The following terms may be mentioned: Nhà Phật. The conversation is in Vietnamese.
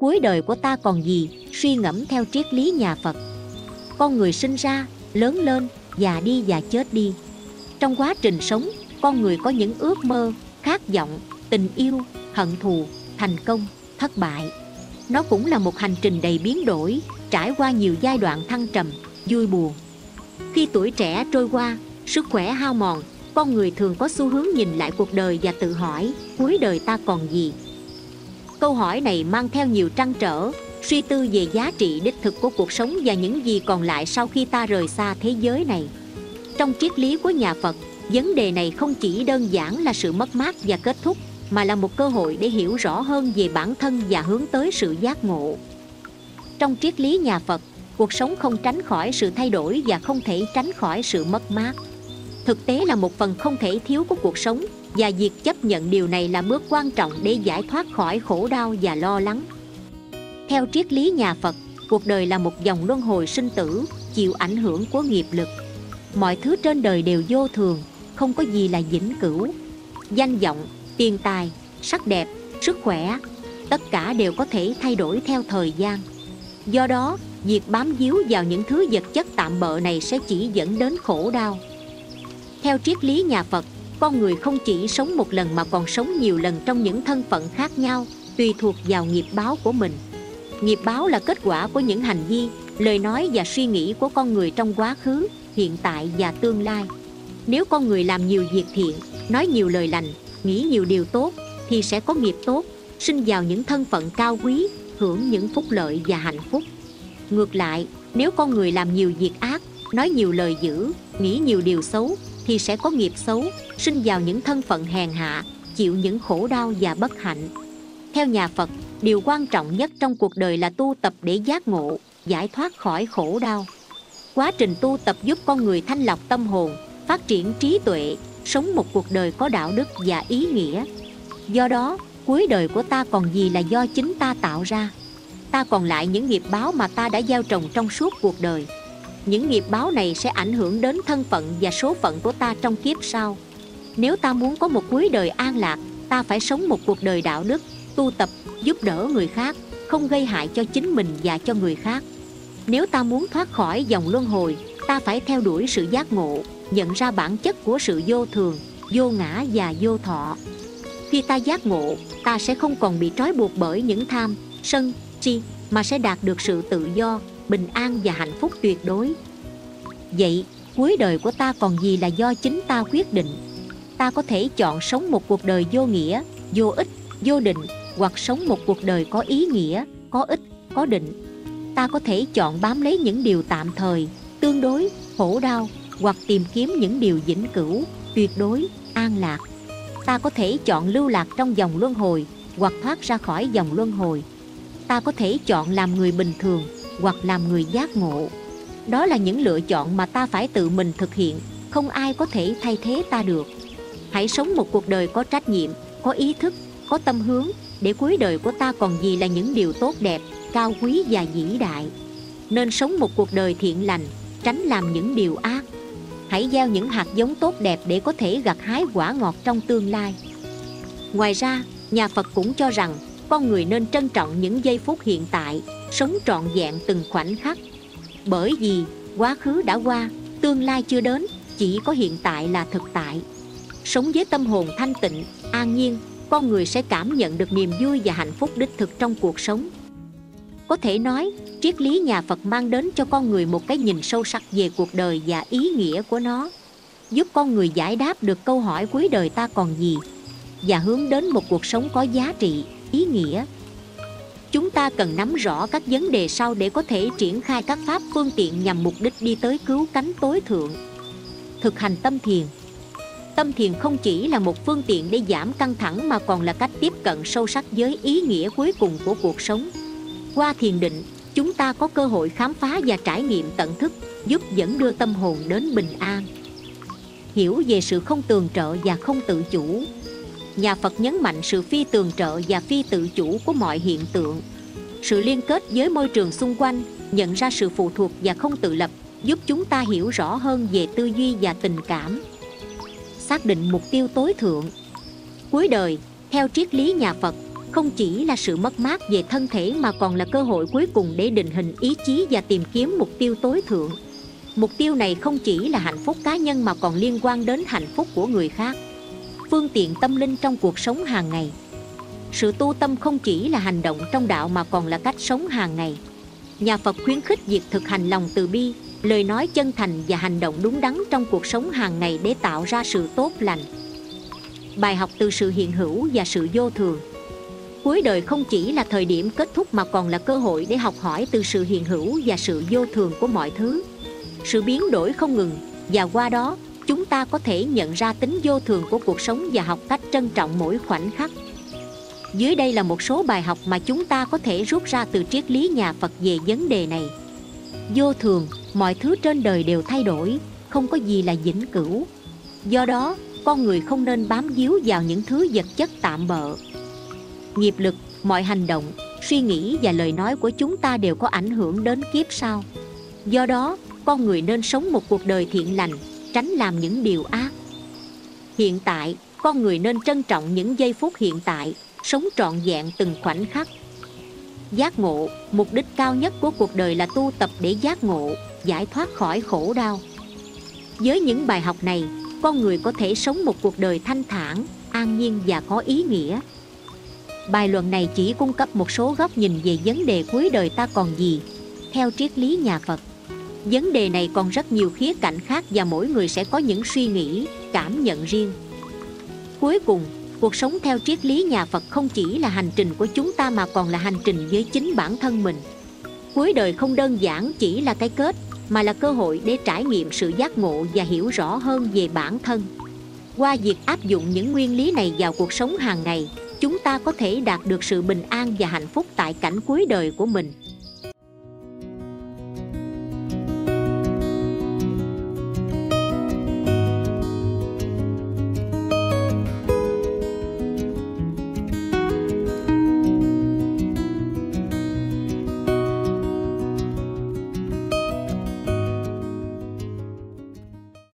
cuối đời của ta còn gì suy ngẫm theo triết lý nhà Phật. Con người sinh ra, lớn lên, già đi và chết đi. Trong quá trình sống, con người có những ước mơ, khát vọng, tình yêu, hận thù, thành công, thất bại. Nó cũng là một hành trình đầy biến đổi, trải qua nhiều giai đoạn thăng trầm, vui buồn. Khi tuổi trẻ trôi qua, sức khỏe hao mòn, con người thường có xu hướng nhìn lại cuộc đời và tự hỏi, cuối đời ta còn gì? Câu hỏi này mang theo nhiều trăn trở, suy tư về giá trị đích thực của cuộc sống và những gì còn lại sau khi ta rời xa thế giới này. Trong triết lý của nhà Phật, vấn đề này không chỉ đơn giản là sự mất mát và kết thúc, mà là một cơ hội để hiểu rõ hơn về bản thân và hướng tới sự giác ngộ. Trong triết lý nhà Phật, cuộc sống không tránh khỏi sự thay đổi và không thể tránh khỏi sự mất mát. Thực tế là một phần không thể thiếu của cuộc sống, và việc chấp nhận điều này là bước quan trọng để giải thoát khỏi khổ đau và lo lắng. Theo triết lý nhà Phật, cuộc đời là một vòng luân hồi sinh tử, chịu ảnh hưởng của nghiệp lực. Mọi thứ trên đời đều vô thường, không có gì là vĩnh cửu. Danh vọng, tiền tài, sắc đẹp, sức khỏe, tất cả đều có thể thay đổi theo thời gian. Do đó, việc bám víu vào những thứ vật chất tạm bợ này sẽ chỉ dẫn đến khổ đau. Theo triết lý nhà Phật, con người không chỉ sống một lần mà còn sống nhiều lần trong những thân phận khác nhau, tùy thuộc vào nghiệp báo của mình. Nghiệp báo là kết quả của những hành vi, lời nói và suy nghĩ của con người trong quá khứ, hiện tại và tương lai. Nếu con người làm nhiều việc thiện, nói nhiều lời lành, nghĩ nhiều điều tốt, thì sẽ có nghiệp tốt, sinh vào những thân phận cao quý, hưởng những phúc lợi và hạnh phúc. Ngược lại, nếu con người làm nhiều việc ác, nói nhiều lời dữ, nghĩ nhiều điều xấu, thì sẽ có nghiệp xấu, sinh vào những thân phận hèn hạ, chịu những khổ đau và bất hạnh. Theo nhà Phật, điều quan trọng nhất trong cuộc đời là tu tập để giác ngộ, giải thoát khỏi khổ đau. Quá trình tu tập giúp con người thanh lọc tâm hồn, phát triển trí tuệ, sống một cuộc đời có đạo đức và ý nghĩa. Do đó, cuối đời của ta còn gì là do chính ta tạo ra. Ta còn lại những nghiệp báo mà ta đã gieo trồng trong suốt cuộc đời. Những nghiệp báo này sẽ ảnh hưởng đến thân phận và số phận của ta trong kiếp sau. Nếu ta muốn có một cuối đời an lạc, ta phải sống một cuộc đời đạo đức, tu tập, giúp đỡ người khác, không gây hại cho chính mình và cho người khác. Nếu ta muốn thoát khỏi vòng luân hồi, ta phải theo đuổi sự giác ngộ, nhận ra bản chất của sự vô thường, vô ngã và vô thọ. Khi ta giác ngộ, ta sẽ không còn bị trói buộc bởi những tham, sân, si, mà sẽ đạt được sự tự do, bình an và hạnh phúc tuyệt đối. Vậy, cuối đời của ta còn gì là do chính ta quyết định. Ta có thể chọn sống một cuộc đời vô nghĩa, vô ích, vô định, hoặc sống một cuộc đời có ý nghĩa, có ích, có định. Ta có thể chọn bám lấy những điều tạm thời, tương đối, khổ đau, hoặc tìm kiếm những điều vĩnh cửu, tuyệt đối, an lạc. Ta có thể chọn lưu lạc trong vòng luân hồi, hoặc thoát ra khỏi vòng luân hồi. Ta có thể chọn làm người bình thường, hoặc làm người giác ngộ. Đó là những lựa chọn mà ta phải tự mình thực hiện, không ai có thể thay thế ta được. Hãy sống một cuộc đời có trách nhiệm, có ý thức, có tâm hướng, để cuối đời của ta còn gì là những điều tốt đẹp, cao quý và vĩ đại. Nên sống một cuộc đời thiện lành, tránh làm những điều ác. Hãy gieo những hạt giống tốt đẹp để có thể gặt hái quả ngọt trong tương lai. Ngoài ra, nhà Phật cũng cho rằng con người nên trân trọng những giây phút hiện tại, sống trọn vẹn từng khoảnh khắc. Bởi vì quá khứ đã qua, tương lai chưa đến, chỉ có hiện tại là thực tại. Sống với tâm hồn thanh tịnh, an nhiên, con người sẽ cảm nhận được niềm vui và hạnh phúc đích thực trong cuộc sống. Có thể nói, triết lý nhà Phật mang đến cho con người một cái nhìn sâu sắc về cuộc đời và ý nghĩa của nó, giúp con người giải đáp được câu hỏi cuối đời ta còn gì, và hướng đến một cuộc sống có giá trị, ý nghĩa. Chúng ta cần nắm rõ các vấn đề sau để có thể triển khai các pháp phương tiện nhằm mục đích đi tới cứu cánh tối thượng. Thực hành tâm thiền. Tâm thiền không chỉ là một phương tiện để giảm căng thẳng mà còn là cách tiếp cận sâu sắc với ý nghĩa cuối cùng của cuộc sống. Qua thiền định, chúng ta có cơ hội khám phá và trải nghiệm tận thức, giúp dẫn đưa tâm hồn đến bình an. Hiểu về sự không tường trợ và không tự chủ. Nhà Phật nhấn mạnh sự phi tường trợ và phi tự chủ của mọi hiện tượng. Sự liên kết với môi trường xung quanh, nhận ra sự phụ thuộc và không tự lập, giúp chúng ta hiểu rõ hơn về tư duy và tình cảm. Xác định mục tiêu tối thượng. Cuối đời, theo triết lý nhà Phật, không chỉ là sự mất mát về thân thể mà còn là cơ hội cuối cùng để định hình ý chí và tìm kiếm mục tiêu tối thượng. Mục tiêu này không chỉ là hạnh phúc cá nhân mà còn liên quan đến hạnh phúc của người khác. Phương tiện tâm linh trong cuộc sống hàng ngày. Sự tu tâm không chỉ là hành động trong đạo mà còn là cách sống hàng ngày. Nhà Phật khuyến khích việc thực hành lòng từ bi, lời nói chân thành và hành động đúng đắn trong cuộc sống hàng ngày để tạo ra sự tốt lành. Bài học từ sự hiện hữu và sự vô thường. Cuối đời không chỉ là thời điểm kết thúc mà còn là cơ hội để học hỏi từ sự hiện hữu và sự vô thường của mọi thứ. Sự biến đổi không ngừng, và qua đó, chúng ta có thể nhận ra tính vô thường của cuộc sống và học cách trân trọng mỗi khoảnh khắc. Dưới đây là một số bài học mà chúng ta có thể rút ra từ triết lý nhà Phật về vấn đề này. Vô thường, mọi thứ trên đời đều thay đổi, không có gì là vĩnh cửu. Do đó, con người không nên bám víu vào những thứ vật chất tạm bợ. Nghiệp lực, mọi hành động, suy nghĩ và lời nói của chúng ta đều có ảnh hưởng đến kiếp sau. Do đó, con người nên sống một cuộc đời thiện lành, tránh làm những điều ác. Hiện tại, con người nên trân trọng những giây phút hiện tại, sống trọn vẹn từng khoảnh khắc. Giác ngộ, mục đích cao nhất của cuộc đời là tu tập để giác ngộ, giải thoát khỏi khổ đau. Với những bài học này, con người có thể sống một cuộc đời thanh thản, an nhiên và có ý nghĩa. Bài luận này chỉ cung cấp một số góc nhìn về vấn đề cuối đời ta còn gì, theo triết lý nhà Phật. Vấn đề này còn rất nhiều khía cạnh khác và mỗi người sẽ có những suy nghĩ, cảm nhận riêng. Cuối cùng, cuộc sống theo triết lý nhà Phật không chỉ là hành trình của chúng ta mà còn là hành trình với chính bản thân mình. Cuối đời không đơn giản chỉ là cái kết, mà là cơ hội để trải nghiệm sự giác ngộ và hiểu rõ hơn về bản thân. Qua việc áp dụng những nguyên lý này vào cuộc sống hàng ngày, chúng ta có thể đạt được sự bình an và hạnh phúc tại cảnh cuối đời của mình.